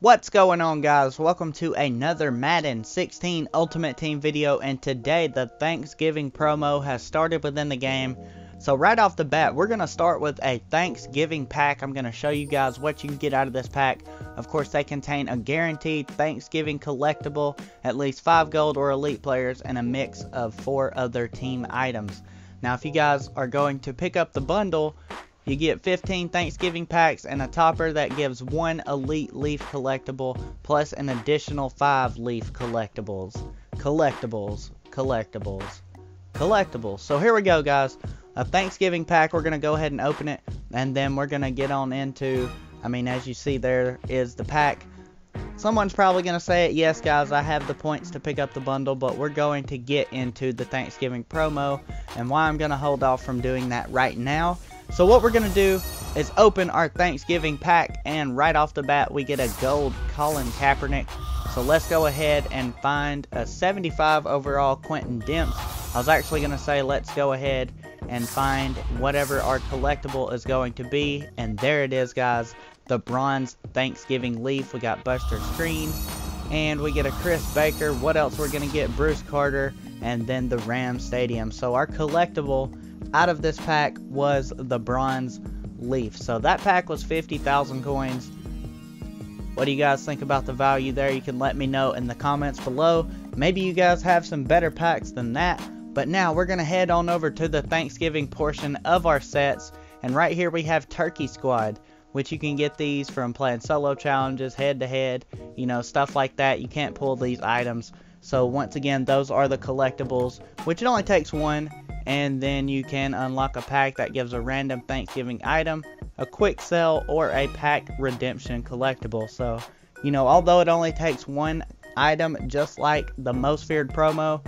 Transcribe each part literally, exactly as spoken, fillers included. What's going on, guys? Welcome to another Madden sixteen Ultimate Team video, and today the Thanksgiving promo has started within the game. So right off the bat, we're going to start with a Thanksgiving pack. I'm going to show you guys what you can get out of this pack. Of course, they contain a guaranteed Thanksgiving collectible, at least five gold or elite players, and a mix of four other team items. Now, if you guys are going to pick up the bundle, you get fifteen Thanksgiving packs and a topper that gives one elite leaf collectible plus an additional five leaf collectibles. Collectibles. Collectibles. Collectibles. So here we go, guys. A Thanksgiving pack. We're going to go ahead and open it, and then we're going to get on into, I mean, as you see, there is the pack. Someone's probably going to say it. Yes, guys, I have the points to pick up the bundle, but we're going to get into the Thanksgiving promo and why I'm going to hold off from doing that right now. So what we're going to do is open our Thanksgiving pack, and right off the bat we get a gold Colin Kaepernick. So let's go ahead and find a seventy-five overall Quentin Demps. I was actually going to say let's go ahead and find whatever our collectible is going to be, and there it is, guys. The bronze Thanksgiving leaf. We got Buster Screen, and we get a Chris Baker. What else we're going to get? Bruce Carter, and then the Ram Stadium. So our collectible out of this pack was the bronze leaf. So that pack was fifty thousand coins. What do you guys think about the value there? You can let me know in the comments below. Maybe you guys have some better packs than that. But now we're going to head on over to the Thanksgiving portion of our sets, and right here we have Turkey Squad, which you can get these from playing solo challenges, head to head, you know, stuff like that. You can't pull these items. So once again, those are the collectibles, which it only takes one. And then you can unlock a pack that gives a random Thanksgiving item, a quick sell, or a pack redemption collectible. So, you know, although it only takes one item, just like the Most Feared promo,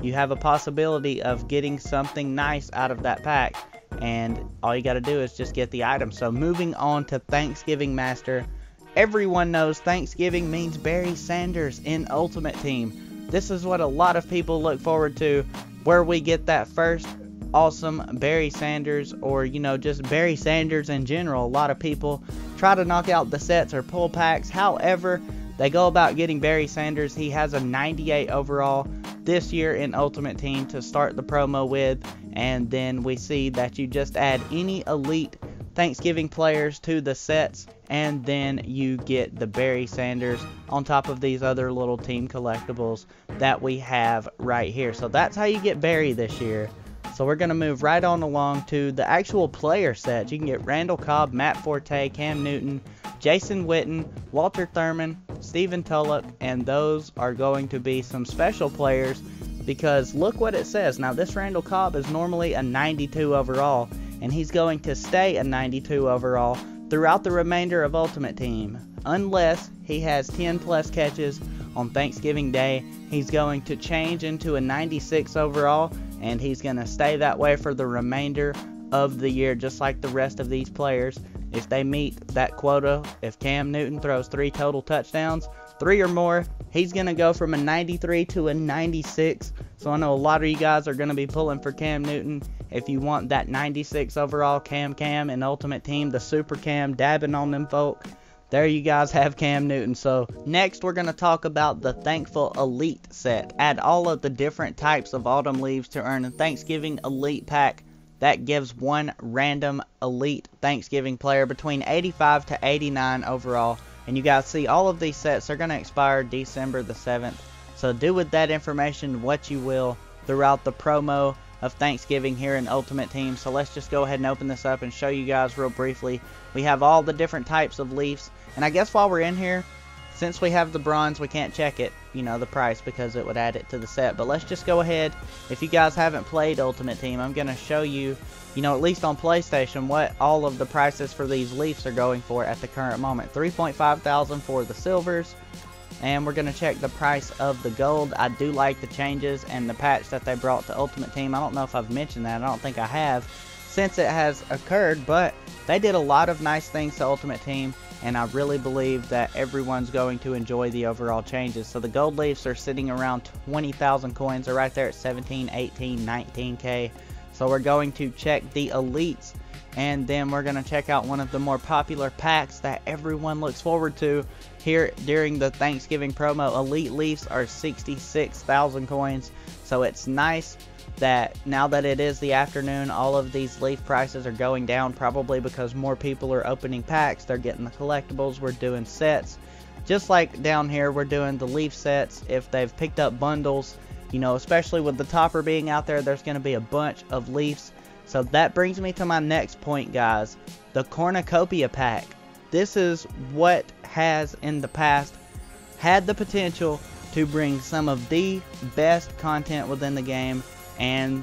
you have a possibility of getting something nice out of that pack. And all you got to do is just get the item. So moving on to Thanksgiving Master. Everyone knows Thanksgiving means Barry Sanders in Ultimate Team. This is what a lot of people look forward to, where we get that first awesome Barry Sanders, or, you know, just Barry Sanders in general. A lot of people try to knock out the sets or pull packs. However, they go about getting Barry Sanders. He has a ninety-eight overall this year in Ultimate Team to start the promo with. And then we see that you just add any elite Thanksgiving players to the sets, and then you get the Barry Sanders on top of these other little team collectibles that we have right here. So that's how you get Barry this year. So we're going to move right on along to the actual player sets. You can get Randall Cobb, Matt Forte, Cam Newton, Jason Witten, Walter Thurmond, Stephen Tulloch, and those are going to be some special players, because look what it says. Now, this Randall Cobb is normally a ninety-two overall, and he's going to stay a ninety-two overall throughout the remainder of Ultimate Team. Unless he has ten plus catches on Thanksgiving Day, he's going to change into a ninety-six overall, and he's going to stay that way for the remainder of the year, just like the rest of these players. If they meet that quota, if Cam Newton throws three total touchdowns, three or more, he's going to go from a ninety-three to a ninety-six. So I know a lot of you guys are going to be pulling for Cam Newton. If you want that ninety-six overall Cam Cam in Ultimate Team, the Super Cam, dabbing on them folk, there you guys have Cam Newton. So next we're going to talk about the Thankful Elite set. Add all of the different types of autumn leaves to earn a Thanksgiving Elite pack that gives one random elite Thanksgiving player between eighty-five to eighty-nine overall. And you guys see all of these sets are going to expire December the seventh. So do with that information what you will throughout the promo of Thanksgiving here in Ultimate Team. So let's just go ahead and open this up and show you guys real briefly. We have all the different types of leaves, and I guess while we're in here, since we have the bronze, we can't check it, you know, the price, because it would add it to the set. But let's just go ahead. If you guys haven't played Ultimate Team, I'm going to show you, you know, at least on PlayStation, what all of the prices for these leaves are going for at the current moment. three point five thousand for the silvers. And we're going to check the price of the gold. I do like the changes and the patch that they brought to Ultimate Team. I don't know if I've mentioned that. I don't think I have since it has occurred. But they did a lot of nice things to Ultimate Team, and I really believe that everyone's going to enjoy the overall changes. So the gold leaves are sitting around twenty thousand coins. They're right there at seventeen, eighteen, nineteen K. So we're going to check the elites and then we're going to check out one of the more popular packs that everyone looks forward to here during the Thanksgiving promo. Elite Leafs are sixty-six thousand coins, so it's nice that now that it is the afternoon, all of these Leaf prices are going down, probably because more people are opening packs. They're getting the collectibles. We're doing sets, just like down here we're doing the Leaf sets. If they've picked up bundles, you know, especially with the topper being out there, there's going to be a bunch of Leafs. So that brings me to my next point, guys, the Cornucopia pack. This is what has in the past had the potential to bring some of the best content within the game, and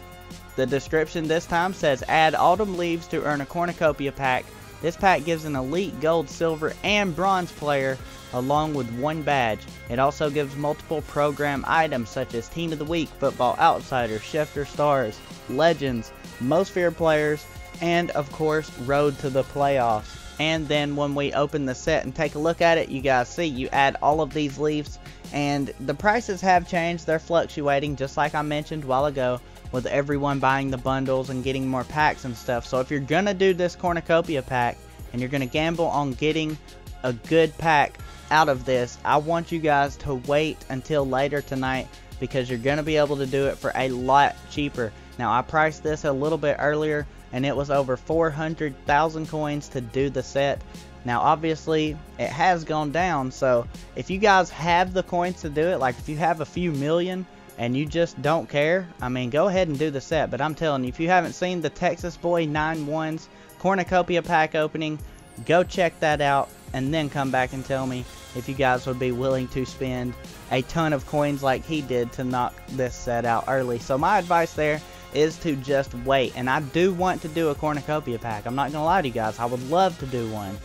the description this time says add autumn leaves to earn a Cornucopia pack. This pack gives an elite gold, silver, and bronze player along with one badge. It also gives multiple program items such as Team of the Week, Football Outsiders, Schefter Stars, Legends, Most Feared Players, and of course Road to the Playoffs. And then when we open the set and take a look at it, you guys see you add all of these leaves, and the prices have changed. They're fluctuating, just like I mentioned a while ago, with everyone buying the bundles and getting more packs and stuff. So if you're gonna do this Cornucopia pack and you're gonna gamble on getting a good pack out of this, I want you guys to wait until later tonight, because you're gonna be able to do it for a lot cheaper. Now, I priced this a little bit earlier and it was over four hundred thousand coins to do the set. Now obviously it has gone down, so if you guys have the coins to do it, like if you have a few million and you just don't care, I mean, go ahead and do the set. But I'm telling you, if you haven't seen the Texas Boy nine one's Cornucopia pack opening, go check that out and then come back and tell me if you guys would be willing to spend a ton of coins like he did to knock this set out early. So my advice there is to just wait. And I do want to do a Cornucopia pack, I'm not gonna lie to you guys, I would love to do one,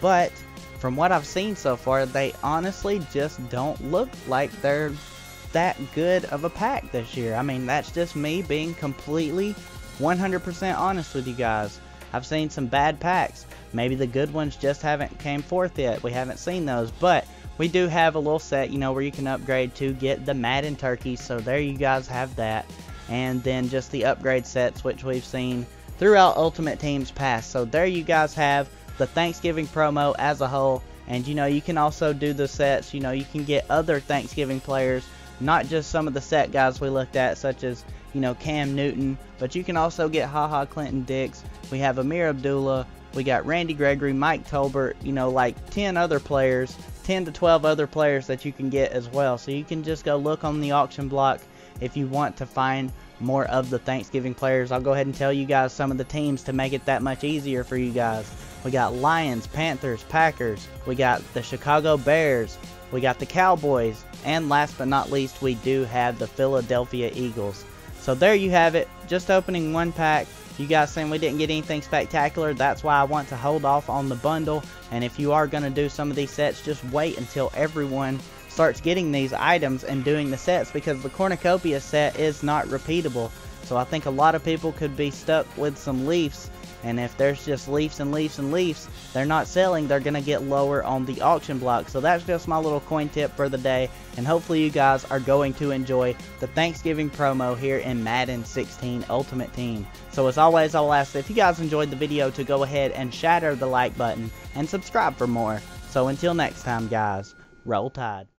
but from what I've seen so far, they honestly just don't look like they're that good of a pack this year. I mean, that's just me being completely one hundred percent honest with you guys. I've seen some bad packs. Maybe the good ones just haven't came forth yet. We haven't seen those, but we do have a little set, you know, where you can upgrade to get the Madden turkey. So there you guys have that. And then just the upgrade sets, which we've seen throughout Ultimate Team's past. So there you guys have the Thanksgiving promo as a whole. And you know, you can also do the sets. You know, you can get other Thanksgiving players, not just some of the set guys we looked at, such as, you know, Cam Newton, but you can also get Ha Ha Clinton Dix. We have Amir Abdullah, we got Randy Gregory, Mike Tolbert, you know, like ten other players, ten to twelve other players that you can get as well. So you can just go look on the auction block if you want to find more of the Thanksgiving players. I'll go ahead and tell you guys some of the teams to make it that much easier for you guys. We got Lions, Panthers, Packers, we got the Chicago Bears, we got the Cowboys, and last but not least, we do have the Philadelphia Eagles. So there you have it, just opening one pack. You guys saying we didn't get anything spectacular, that's why I want to hold off on the bundle. And if you are going to do some of these sets, just wait until everyone starts getting these items and doing the sets, because the Cornucopia set is not repeatable. So I think a lot of people could be stuck with some Leafs, and if there's just Leafs and Leafs and Leafs, they're not selling, they're going to get lower on the auction block. So that's just my little coin tip for the day, and hopefully you guys are going to enjoy the Thanksgiving promo here in Madden sixteen Ultimate Team. So as always, I'll ask if you guys enjoyed the video to go ahead and shatter the like button and subscribe for more. So until next time, guys, roll tide.